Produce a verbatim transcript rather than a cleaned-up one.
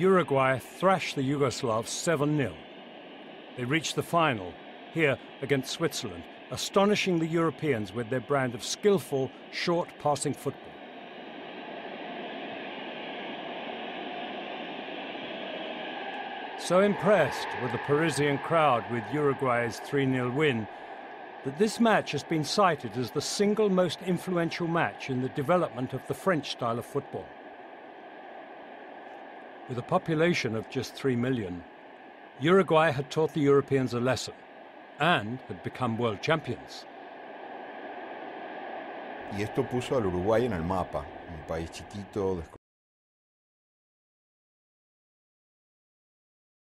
Uruguay thrashed the Yugoslavs seven nil. They reached the final, here against Switzerland, astonishing the Europeans with their brand of skillful, short passing football. So impressed were the Parisian crowd with Uruguay's three nil win that this match has been cited as the single most influential match in the development of the French style of football. With a population of just three million, Uruguay had taught the Europeans a lesson and had become world champions. Y esto puso al Uruguay en el mapa, un país chiquito,